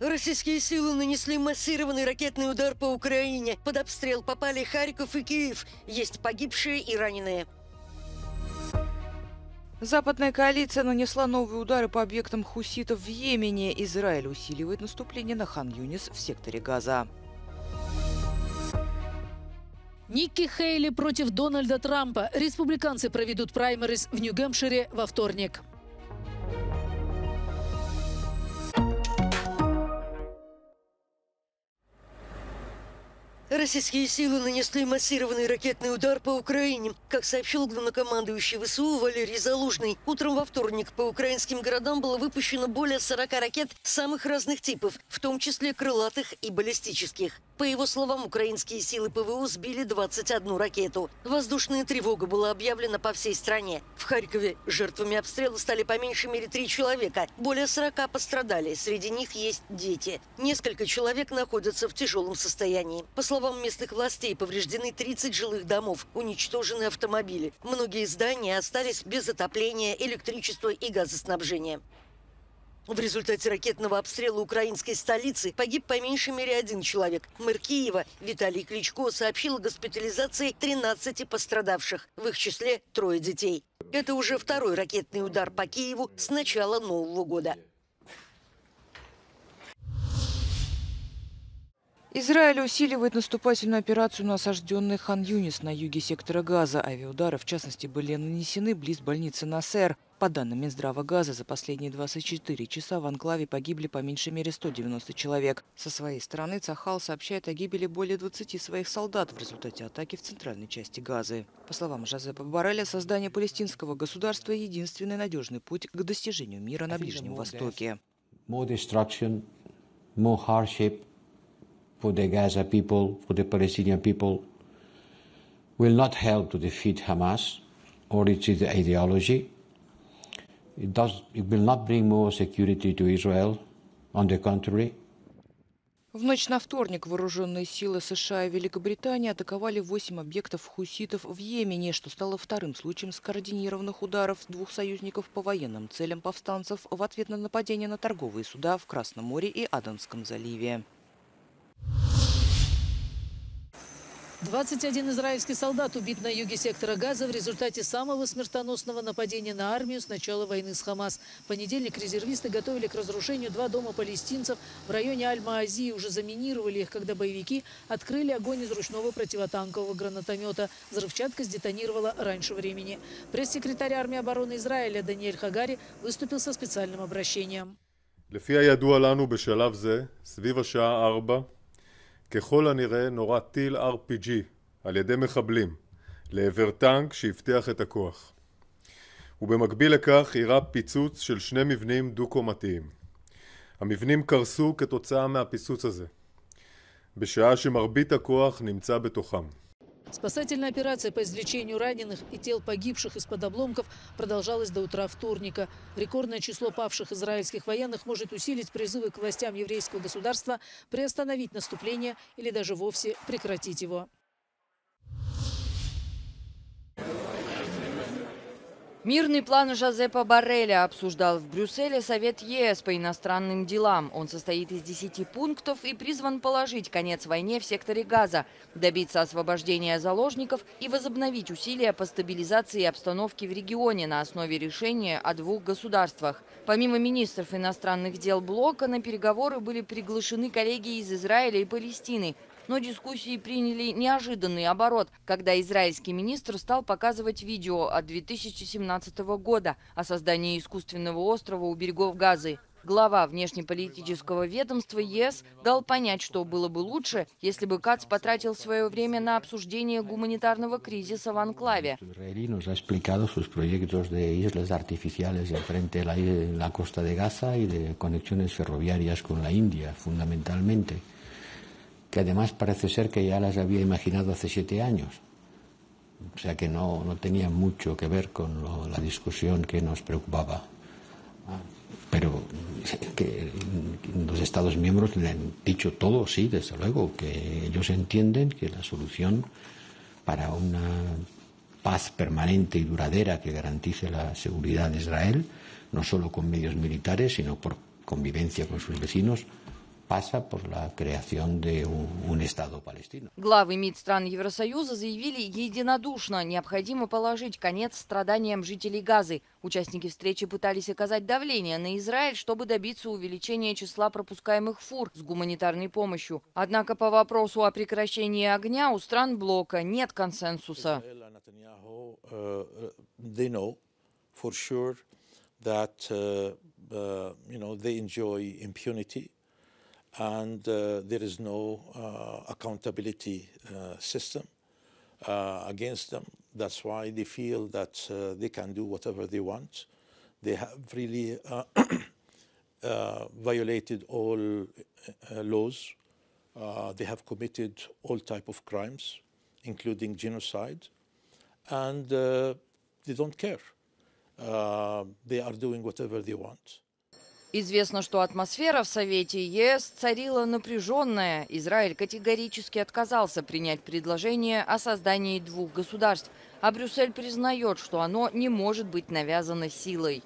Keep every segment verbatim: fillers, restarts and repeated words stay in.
Российские силы нанесли массированный ракетный удар по Украине. Под обстрел попали Харьков и Киев. Есть погибшие и раненые. Западная коалиция нанесла новые удары по объектам хуситов в Йемене. Израиль усиливает наступление на Хан-Юнис в секторе Газа. Никки Хейли против Дональда Трампа. Республиканцы проведут праймериз в Нью-Гэмпшире во вторник. Российские силы нанесли массированный ракетный удар по Украине. Как сообщил главнокомандующий ВСУ Валерий Залужный, утром во вторник по украинским городам было выпущено более сорока ракет самых разных типов, в том числе крылатых и баллистических. По его словам, украинские силы ПВО сбили двадцать одну ракету. Воздушная тревога была объявлена по всей стране. В Харькове жертвами обстрела стали по меньшей мере три человека. Более сорока пострадали. Среди них есть дети. Несколько человек находятся в тяжелом состоянии. По словам местных властей, повреждены тридцать жилых домов, уничтожены автомобили. Многие здания остались без отопления, электричества и газоснабжения. В результате ракетного обстрела украинской столицы погиб по меньшей мере один человек. Мэр Киева Виталий Кличко сообщил о госпитализации тринадцати пострадавших, в их числе трое детей. Это уже второй ракетный удар по Киеву с начала Нового года. Израиль усиливает наступательную операцию на осажденный Хан-Юнис на юге сектора Газа. Авиаудары, в частности, были нанесены близ больницы Насер. По данным Минздрава Газа, за последние двадцать четыре часа в анклаве погибли по меньшей мере сто девяносто человек. Со своей стороны Цахал сообщает о гибели более двадцати своих солдат в результате атаки в центральной части Газы. По словам Жозепа Барреля, создание палестинского государства – единственный надежный путь к достижению мира на Ближнем Востоке. It does, it will not bring more security to Israel, on the contrary. В ночь на вторник вооруженные силы США и Великобритании атаковали восемь объектов хуситов в Йемене, что стало вторым случаем скоординированных ударов двух союзников по военным целям повстанцев в ответ на нападение на торговые суда в Красном море и Аденском заливе. двадцать один израильский солдат убит на юге сектора Газа в результате самого смертоносного нападения на армию с начала войны с Хамас. В понедельник резервисты готовили к разрушению два дома палестинцев в районе Аль-Маазии. Уже заминировали их, когда боевики открыли огонь из ручного противотанкового гранатомета. Взрывчатка сдетонировала раньше времени. Пресс-секретарь армии обороны Израиля Даниэль Хагари выступил со специальным обращением. ככל הנראה נורה טיל ар пи джи על ידי מחבלים לעבר טנק שהבטיח את הכוח. ובמקביל לכך אירע פיצוץ של שני מבנים דו-קומתיים. המבנים קרסו כתוצאה מהפיצוץ הזה, בשעה שמרבית הכוח נמצא בתוכם. Спасательная операция по извлечению раненых и тел погибших из-под обломков продолжалась до утра вторника. Рекордное число павших израильских военных может усилить призывы к властям еврейского государства приостановить наступление или даже вовсе прекратить его. Мирный план Жозепа Барреля обсуждал в Брюсселе Совет ЕС по иностранным делам. Он состоит из десяти пунктов и призван положить конец войне в секторе Газа, добиться освобождения заложников и возобновить усилия по стабилизации обстановки в регионе на основе решения о двух государствах. Помимо министров иностранных дел блока, на переговоры были приглашены коллеги из Израиля и Палестины. Но дискуссии приняли неожиданный оборот, когда израильский министр стал показывать видео от две тысячи семнадцатого года о создании искусственного острова у берегов Газы. Глава внешнеполитического ведомства ЕС дал понять, что было бы лучше, если бы КАЦ потратил свое время на обсуждение гуманитарного кризиса в анклаве. Que además parece ser que ya las había imaginado hace siete años. O sea que no, no tenía mucho que ver con lo, la discusión que nos preocupaba. Pero que los Estados miembros le han dicho todo, sí, desde luego, que ellos entienden que la solución para una paz permanente y duradera que garantice la seguridad de Israel, no solo con medios militares, sino por convivencia con sus vecinos, Главы МИД стран Евросоюза заявили единодушно, необходимо положить конец страданиям жителей Газы. Участники встречи пытались оказать давление на Израиль, чтобы добиться увеличения числа пропускаемых фур с гуманитарной помощью. Однако по вопросу о прекращении огня у стран блока нет консенсуса. And uh, there is no uh, accountability uh, system uh, against them. That's why they feel that uh, they can do whatever they want. They have really uh, uh, violated all uh, laws. Uh, they have committed all type of crimes, including genocide, and uh, they don't care. Uh, they are doing whatever they want. Известно, что атмосфера в Совете ЕС царила напряженная. Израиль категорически отказался принять предложение о создании двух государств, а Брюссель признает, что оно не может быть навязано силой.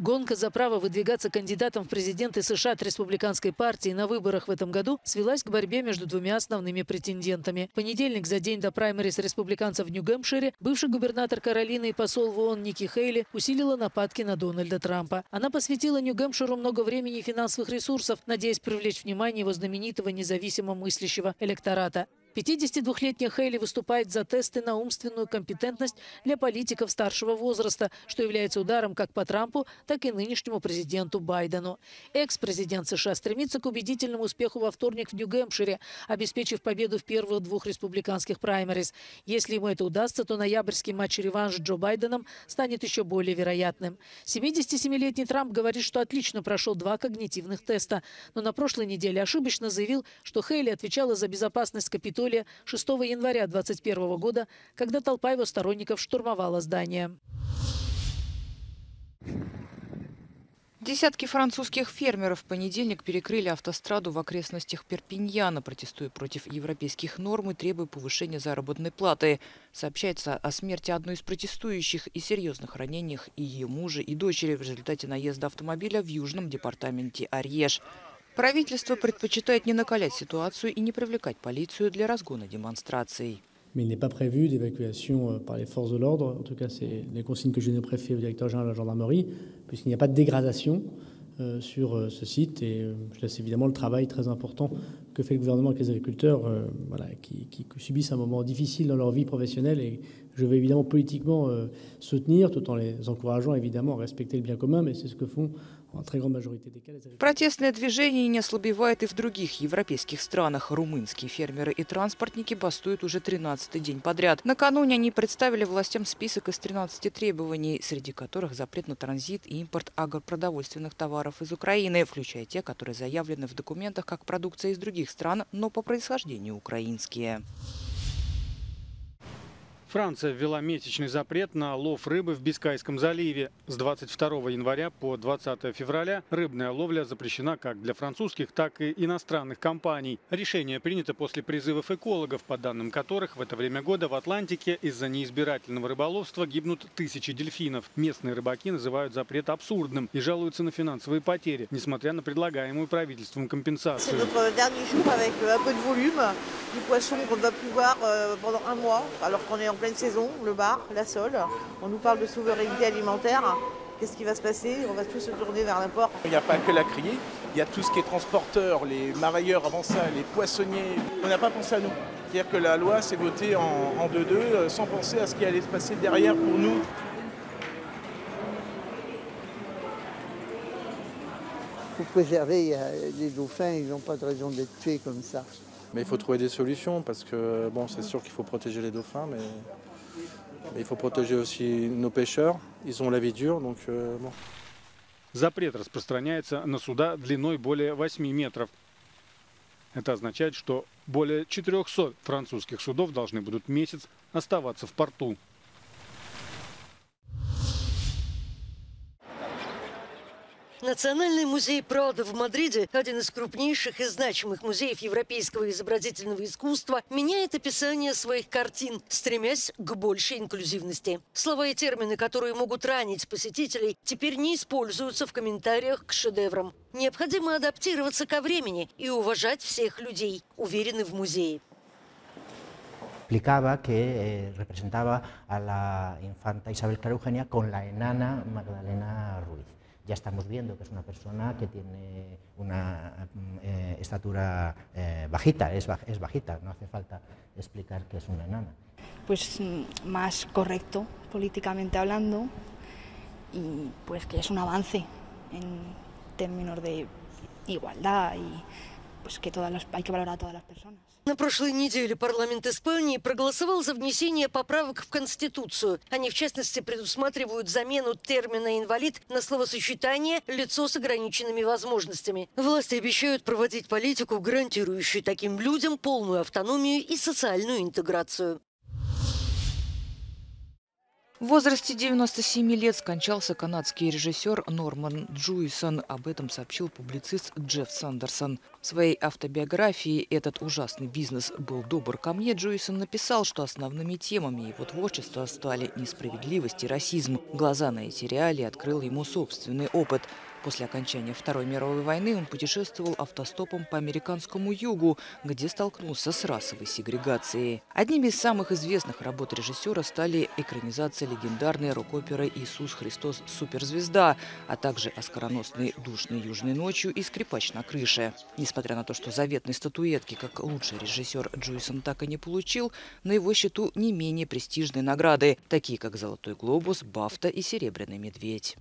Гонка за право выдвигаться кандидатом в президенты США от республиканской партии на выборах в этом году свелась к борьбе между двумя основными претендентами. В понедельник, за день до праймерис республиканцев в Нью-Гэмпшире, бывший губернатор Каролины и посол в ООН Никки Хейли усилила нападки на Дональда Трампа. Она посвятила Нью-Гэмпширу много времени и финансовых ресурсов, надеясь привлечь внимание его знаменитого независимо мыслящего электората. пятидесятидвухлетняя Хейли выступает за тесты на умственную компетентность для политиков старшего возраста, что является ударом как по Трампу, так и нынешнему президенту Байдену. Экс-президент США стремится к убедительному успеху во вторник в Нью-Гэмпшире, обеспечив победу в первых двух республиканских праймерис. Если ему это удастся, то ноябрьский матч-реванш с Джо Байденом станет еще более вероятным. семидесятисемилетний Трамп говорит, что отлично прошел два когнитивных теста, но на прошлой неделе ошибочно заявил, что Хейли отвечала за безопасность Капитолия шестого января две тысячи двадцать первого года, когда толпа его сторонников штурмовала здание. Десятки французских фермеров в понедельник перекрыли автостраду в окрестностях Перпиньяна, протестуя против европейских норм и требуя повышения заработной платы. Сообщается о смерти одной из протестующих и серьезных ранениях и ее мужа, и дочери в результате наезда автомобиля в южном департаменте Арьеж. Правительство предпочитает не накалять ситуацию и не привлекать полицию для разгона демонстраций. Sur ce site et je laisse évidemment le travail très important que fait le gouvernement avec les agriculteurs euh, voilà, qui, qui subissent un moment difficile dans leur vie professionnelle et je vais évidemment politiquement euh, soutenir tout en les encourageant évidemment à respecter le bien commun mais c'est ce que font en très grande majorité des cas les agriculteurs. Протестное движение не ослабевает и в других европейских странах. Румынские фермеры и транспортники бастуют уже тринадцатый день подряд. Накануне они представили властям список из тринадцати требований, среди которых запрет на транзит и импорт агропродовольственных товаров из Украины, включая те, которые заявлены в документах как продукция из других стран, но по происхождению украинские. Франция ввела месячный запрет на лов рыбы в Бискайском заливе. С двадцать второго января по двадцатое февраля рыбная ловля запрещена как для французских, так и иностранных компаний. Решение принято после призывов экологов, по данным которых в это время года в Атлантике из-за неизбирательного рыболовства гибнут тысячи дельфинов. Местные рыбаки называют запрет абсурдным и жалуются на финансовые потери, несмотря на предлагаемую правительством компенсацию. En pleine saison, le bar, la sole, on nous parle de souveraineté alimentaire. Qu'est-ce qui va se passer? On va tous se tourner vers l'import. Il n'y a pas que la criée, il y a tout ce qui est transporteur, les marailleurs avant ça, les poissonniers. On n'a pas pensé à nous. C'est-à-dire que la loi s'est votée en deux-deux sans penser à ce qui allait se passer derrière pour nous. Pour préserver les dauphins, ils n'ont pas de raison d'être tués comme ça. Mais il faut trouver des solutions parce que bon, c'est sûr qu'il faut protéger les dauphins, mais, mais il faut protéger aussi nos pêcheurs. Ils ont la vie dure, donc euh, bon. Запрет распространяется на суда длиной более восьми метров. Это означает, что более четырёхсот французских судов должны будут месяц оставаться в порту. Национальный музей Прадо в Мадриде, один из крупнейших и значимых музеев европейского изобразительного искусства, меняет описание своих картин, стремясь к большей инклюзивности. Слова и термины, которые могут ранить посетителей, теперь не используются в комментариях к шедеврам. Необходимо адаптироваться ко времени и уважать всех людей, уверены в музее. Explicaba que eh, representaba a la infanta Isabel Clara Eugenia con la enana Magdalena Ruiz. Ya estamos viendo que es una persona que tiene una eh, estatura eh, bajita, es, baj, es bajita, no hace falta explicar que es una enana. Pues más correcto políticamente hablando y pues que es un avance en términos de igualdad y pues que todas las, hay que valorar a todas las personas. На прошлой неделе парламент Испании проголосовал за внесение поправок в Конституцию. Они, в частности, предусматривают замену термина «инвалид» на словосочетание «лицо с ограниченными возможностями». Власти обещают проводить политику, гарантирующую таким людям полную автономию и социальную интеграцию. В возрасте девяноста семи лет скончался канадский режиссер Норман Джуисон. Об этом сообщил публицист Джефф Сандерсон. В своей автобиографии «Этот ужасный бизнес был добр ко мне» Джуисон написал, что основными темами его творчества стали несправедливость и расизм. Глаза на эти реалии открыл ему собственный опыт. После окончания Второй мировой войны он путешествовал автостопом по американскому югу, где столкнулся с расовой сегрегацией. Одними из самых известных работ режиссера стали экранизация легендарной рок-оперы «Иисус Христос. Суперзвезда», а также оскароносные «Душной южной ночью» и «Скрипач на крыше». Несмотря на то, что заветной статуэтки как лучший режиссер Джуисон так и не получил, на его счету не менее престижные награды, такие как «Золотой глобус», «Бафта» и «Серебряный медведь».